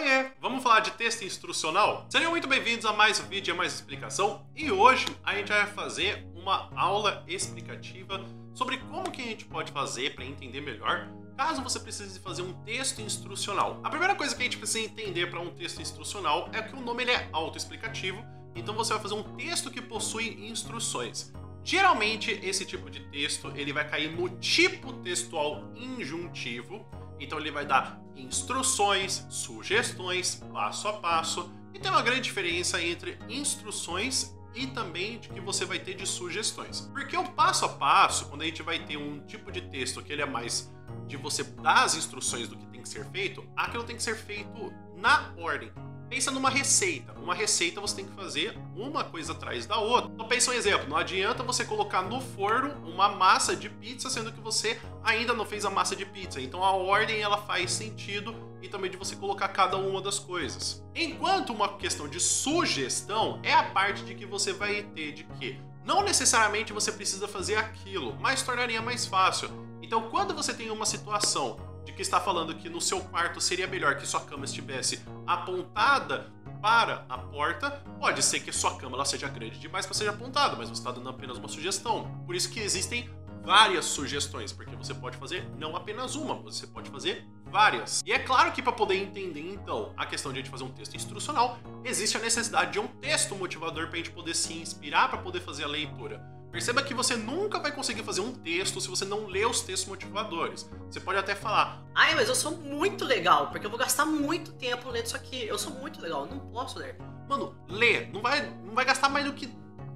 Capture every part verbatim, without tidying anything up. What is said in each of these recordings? Oiê! Vamos falar de texto instrucional? Sejam muito bem-vindos a mais um vídeo e a mais explicação. E hoje a gente vai fazer uma aula explicativa sobre como que a gente pode fazer para entender melhor caso você precise fazer um texto instrucional. A primeira coisa que a gente precisa entender para um texto instrucional é que o nome ele é autoexplicativo, então você vai fazer um texto que possui instruções. Geralmente esse tipo de texto ele vai cair no tipo textual injuntivo, então ele vai dar instruções, sugestões, passo a passo, e tem uma grande diferença entre instruções e também de que você vai ter de sugestões. Porque o passo a passo, quando a gente vai ter um tipo de texto que ele é mais de você dar as instruções do que tem que ser feito, aquilo tem que ser feito na ordem. Pensa numa receita. Uma receita você tem que fazer uma coisa atrás da outra. Então pensa um exemplo. Não adianta você colocar no forno uma massa de pizza, sendo que você ainda não fez a massa de pizza. Então a ordem ela faz sentido e também de você colocar cada uma das coisas. Enquanto uma questão de sugestão é a parte de que você vai ter de que não necessariamente você precisa fazer aquilo, mas tornaria mais fácil. Então quando você tem uma situação de que está falando que no seu quarto seria melhor que sua cama estivesse apontada para a porta, pode ser que sua cama ela seja grande demais para ser apontada, mas você está dando apenas uma sugestão. Por isso que existem várias sugestões, porque você pode fazer não apenas uma, você pode fazer várias. E é claro que para poder entender, então, a questão de a gente fazer um texto instrucional, existe a necessidade de um texto motivador para a gente poder se inspirar, para poder fazer a leitura. Perceba que você nunca vai conseguir fazer um texto se você não ler os textos motivadores. Você pode até falar: ai, mas eu sou muito legal, porque eu vou gastar muito tempo lendo isso aqui. Eu sou muito legal, eu não posso ler. Mano, lê. Não vai, não vai gastar mais do que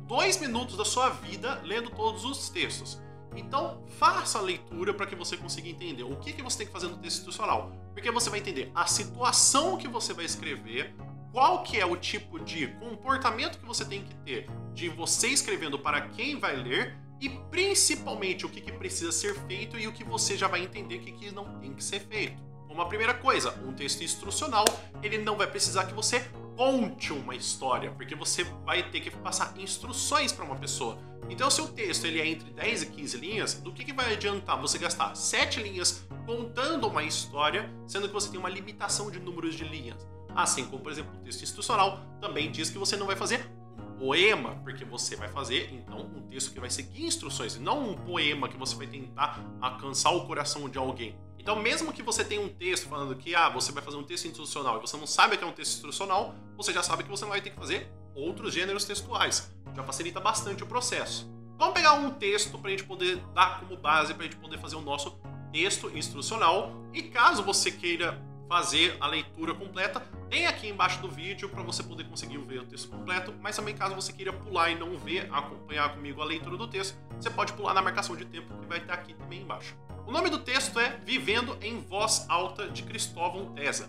dois minutos da sua vida lendo todos os textos. Então, faça a leitura para que você consiga entender o que, que você tem que fazer no texto instrucional. Porque você vai entender a situação que você vai escrever, qual que é o tipo de comportamento que você tem que ter de você escrevendo para quem vai ler e principalmente o que, que precisa ser feito e o que você já vai entender que, que não tem que ser feito. Uma primeira coisa, um texto instrucional, ele não vai precisar que você conte uma história, porque você vai ter que passar instruções para uma pessoa. Então se o texto ele é entre dez e quinze linhas, do que, que vai adiantar você gastar sete linhas contando uma história, sendo que você tem uma limitação de números de linhas? Assim como, por exemplo, o texto instrucional também diz que você não vai fazer um poema, porque você vai fazer, então, um texto que vai seguir instruções, e não um poema que você vai tentar alcançar o coração de alguém. Então, mesmo que você tenha um texto falando que ah, você vai fazer um texto instrucional e você não sabe que é um texto instrucional, você já sabe que você não vai ter que fazer outros gêneros textuais. Já facilita bastante o processo. Vamos pegar um texto para a gente poder dar como base, para a gente poder fazer o nosso texto instrucional. E caso você queira fazer a leitura completa, tem aqui embaixo do vídeo para você poder conseguir ver o texto completo, mas também caso você queira pular e não ver, acompanhar comigo a leitura do texto, você pode pular na marcação de tempo que vai estar aqui também embaixo. O nome do texto é Vivendo em Voz Alta, de Cristóvão Teza.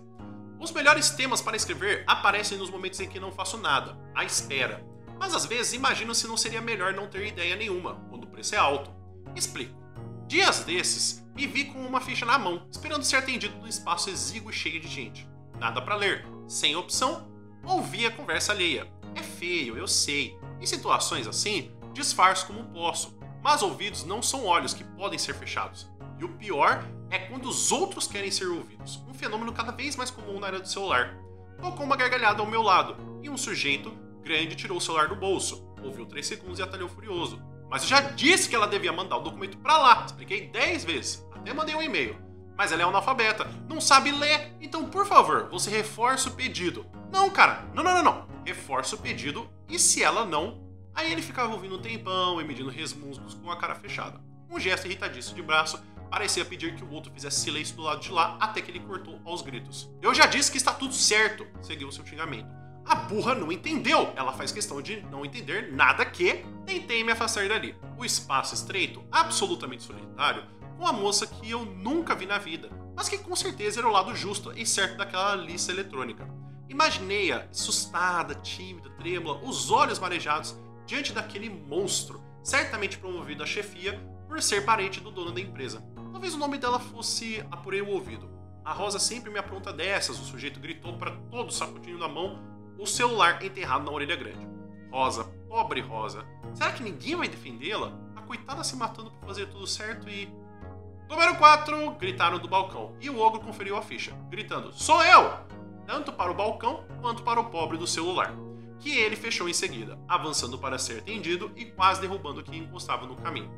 Os melhores temas para escrever aparecem nos momentos em que não faço nada, à espera. Mas às vezes imagino se não seria melhor não ter ideia nenhuma, quando o preço é alto. Explico. Dias desses, me vi com uma ficha na mão, esperando ser atendido num espaço exíguo e cheio de gente. Nada pra ler, sem opção, ouvi a conversa alheia. É feio, eu sei. Em situações assim, disfarço como posso, mas ouvidos não são olhos que podem ser fechados. E o pior é quando os outros querem ser ouvidos, um fenômeno cada vez mais comum na era do celular. Tocou uma gargalhada ao meu lado, e um sujeito grande tirou o celular do bolso, ouviu três segundos e atalhou furioso. Mas eu já disse que ela devia mandar o documento pra lá, expliquei dez vezes, até mandei um e-mail. Mas ela é analfabeta, não sabe ler, então por favor, você reforça o pedido. Não, cara, não, não, não, não, reforça o pedido e se ela não... Aí ele ficava ouvindo um tempão e medindo resmungos com a cara fechada. Um gesto irritadiço de braço, parecia pedir que o outro fizesse silêncio do lado de lá até que ele cortou aos gritos. Eu já disse que está tudo certo, seguiu seu xingamento. A burra não entendeu, ela faz questão de não entender nada que... Tentei me afastar dali. O espaço estreito, absolutamente solitário, com a moça que eu nunca vi na vida, mas que com certeza era o lado justo e certo daquela lista eletrônica. Imaginei-a, assustada, tímida, trêmula, os olhos marejados, diante daquele monstro, certamente promovido à chefia por ser parente do dono da empresa. Talvez o nome dela fosse... apurei o ouvido. A Rosa sempre me apronta dessas, o sujeito gritou para todo sacudindo na mão, o celular enterrado na orelha grande. Rosa, pobre Rosa. Será que ninguém vai defendê-la? A coitada se matando por fazer tudo certo e... Número quatro! Gritaram do balcão. E o ogro conferiu a ficha, gritando: sou eu! tanto para o balcão quanto para o pobre do celular, que ele fechou em seguida, avançando para ser atendido e quase derrubando quem encostava no caminho.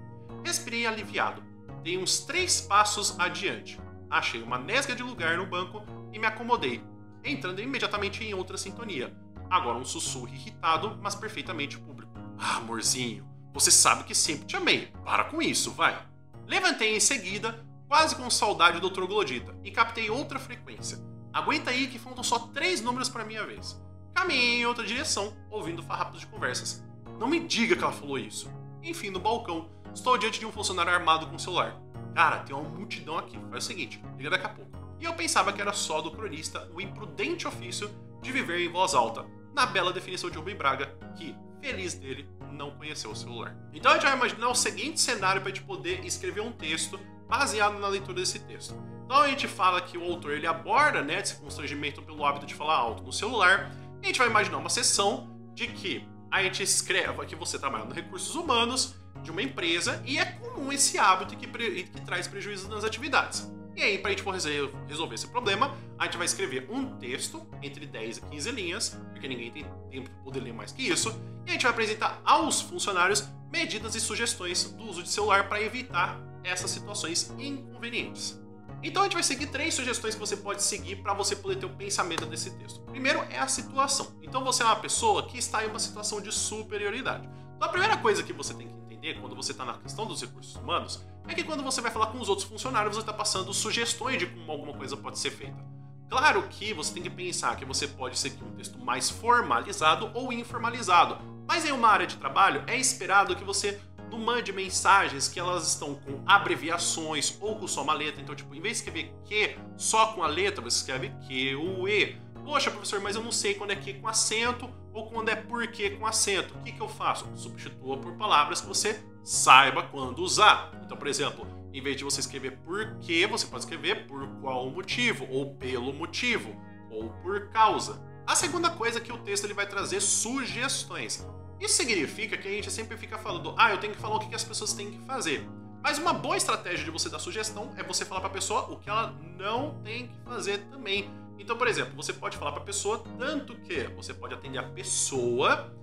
Respirei aliviado. Dei uns três passos adiante. Achei uma nesga de lugar no banco e me acomodei, entrando imediatamente em outra sintonia. Agora um sussurro irritado, mas perfeitamente público. Ah, amorzinho, você sabe que sempre te amei. Para com isso, vai. Levantei em seguida, quase com saudade do troglodita, e captei outra frequência. Aguenta aí que faltam só três números para minha vez. Caminhei em outra direção, ouvindo farrapos de conversas. Não me diga que ela falou isso. Enfim, no balcão, estou diante de um funcionário armado com o celular. Cara, tem uma multidão aqui. Faz o seguinte, liga daqui a pouco. E eu pensava que era só do cronista o imprudente ofício de viver em voz alta, na bela definição de Rubem Braga, que, feliz dele, não conheceu o celular. Então a gente vai imaginar o seguinte cenário para a gente poder escrever um texto baseado na leitura desse texto. Então a gente fala que o autor ele aborda, né, esse constrangimento pelo hábito de falar alto no celular. A gente vai imaginar uma sessão de que a gente escreva que você trabalha nos recursos humanos de uma empresa e é comum esse hábito que, pre... que traz prejuízo nas atividades. E aí, para a gente resolver esse problema, a gente vai escrever um texto entre dez e quinze linhas, porque ninguém tem tempo para poder ler mais que isso, e a gente vai apresentar aos funcionários medidas e sugestões do uso de celular para evitar essas situações inconvenientes. Então a gente vai seguir três sugestões que você pode seguir para você poder ter o pensamento desse texto. Primeiro é a situação. Então você é uma pessoa que está em uma situação de superioridade. Então a primeira coisa que você tem que entender quando você está na questão dos recursos humanos é que quando você vai falar com os outros funcionários, você está passando sugestões de como alguma coisa pode ser feita. Claro que você tem que pensar que você pode seguir um texto mais formalizado ou informalizado, mas em uma área de trabalho é esperado que você não mande mensagens que elas estão com abreviações ou com só uma letra. Então, tipo, em vez de escrever que só com a letra, você escreve que ou e. Poxa, professor, mas eu não sei quando é que com acento ou quando é porque com acento. O que, que eu faço? Substitua por palavras que você saiba quando usar. Então, por exemplo, em vez de você escrever porque, você pode escrever por qual motivo, ou pelo motivo, ou por causa. A segunda coisa é que o texto ele vai trazer sugestões. Isso significa que a gente sempre fica falando, ah, eu tenho que falar o que as pessoas têm que fazer. Mas uma boa estratégia de você dar sugestão é você falar para a pessoa o que ela não tem que fazer também. Então, por exemplo, você pode falar para a pessoa tanto que você pode atender a pessoa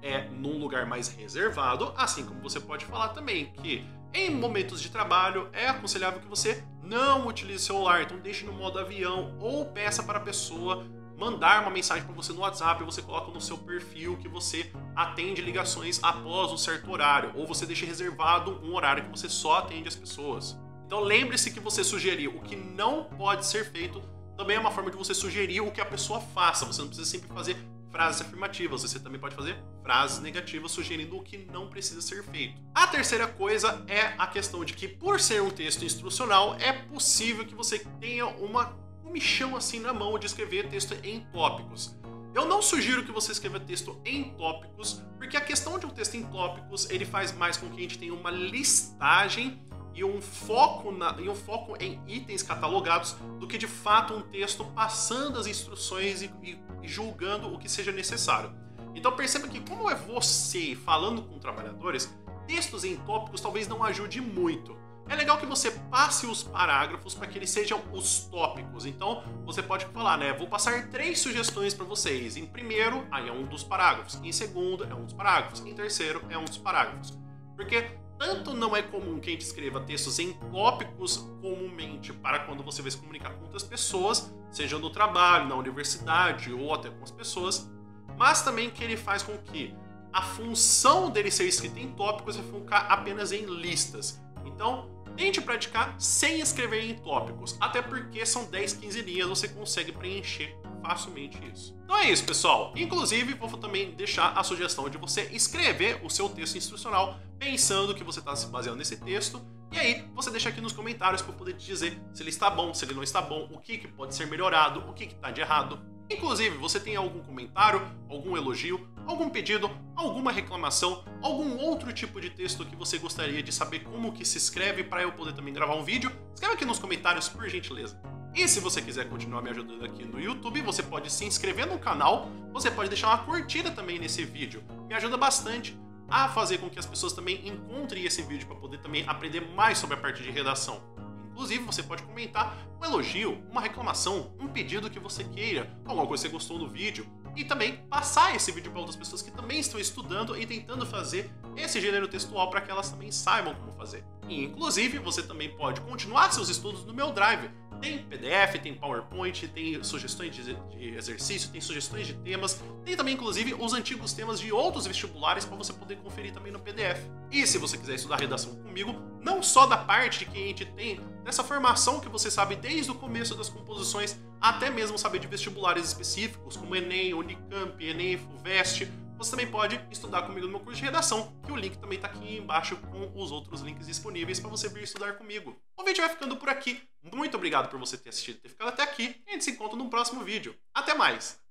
é, num lugar mais reservado, assim como você pode falar também que em momentos de trabalho é aconselhável que você não utilize o celular, então deixe no modo avião ou peça para a pessoa mandar uma mensagem para você no WhatsApp, você coloca no seu perfil que você atende ligações após um certo horário, ou você deixa reservado um horário que você só atende as pessoas. Então lembre-se que você sugerir o que não pode ser feito também é uma forma de você sugerir o que a pessoa faça, você não precisa sempre fazer frases afirmativas, você também pode fazer frases negativas sugerindo o que não precisa ser feito. A terceira coisa é a questão de que por ser um texto instrucional é possível que você tenha uma mexão assim na mão de escrever texto em tópicos. Eu não sugiro que você escreva texto em tópicos, porque a questão de um texto em tópicos, ele faz mais com que a gente tenha uma listagem e um foco, na, e um foco em itens catalogados do que de fato um texto passando as instruções e, e, e julgando o que seja necessário. Então perceba que como é você falando com trabalhadores, textos em tópicos talvez não ajude muito. É legal que você passe os parágrafos para que eles sejam os tópicos. Então, você pode falar, né? Vou passar três sugestões para vocês. Em primeiro, aí é um dos parágrafos. Em segundo, é um dos parágrafos. Em terceiro, é um dos parágrafos. Porque tanto não é comum que a gente escreva textos em tópicos comumente para quando você vai se comunicar com outras pessoas, seja no trabalho, na universidade ou até com as pessoas, mas também que ele faz com que a função dele ser escrito em tópicos é focar apenas em listas. Então, tente praticar sem escrever em tópicos, até porque são dez, quinze linhas, você consegue preencher facilmente isso. Então é isso, pessoal. Inclusive, vou também deixar a sugestão de você escrever o seu texto instrucional pensando que você está se baseando nesse texto, e aí você deixa aqui nos comentários para eu poder te dizer se ele está bom, se ele não está bom, o que, que pode ser melhorado, o que está de errado. Inclusive, você tem algum comentário, algum elogio, algum pedido, alguma reclamação, algum outro tipo de texto que você gostaria de saber como que se escreve para eu poder também gravar um vídeo, escreve aqui nos comentários, por gentileza. E se você quiser continuar me ajudando aqui no YouTube, você pode se inscrever no canal, você pode deixar uma curtida também nesse vídeo, me ajuda bastante a fazer com que as pessoas também encontrem esse vídeo para poder também aprender mais sobre a parte de redação. Inclusive, você pode comentar um elogio, uma reclamação, um pedido que você queira, alguma coisa que você gostou no vídeo, e também passar esse vídeo para outras pessoas que também estão estudando e tentando fazer esse gênero textual para que elas também saibam como fazer. E, inclusive, você também pode continuar seus estudos no meu Drive. Tem P D F, tem PowerPoint, tem sugestões de exercício, tem sugestões de temas, tem também, inclusive, os antigos temas de outros vestibulares para você poder conferir também no P D F. E se você quiser estudar redação comigo, não só da parte que a gente tem, dessa formação que você sabe desde o começo das composições, até mesmo saber de vestibulares específicos, como ENEM, UNICAMP, ENEM, FUVEST, você também pode estudar comigo no meu curso de redação, que o link também está aqui embaixo com os outros links disponíveis para você vir estudar comigo. O vídeo vai ficando por aqui. Muito obrigado por você ter assistido e ter ficado até aqui. A gente se encontra no próximo vídeo. Até mais!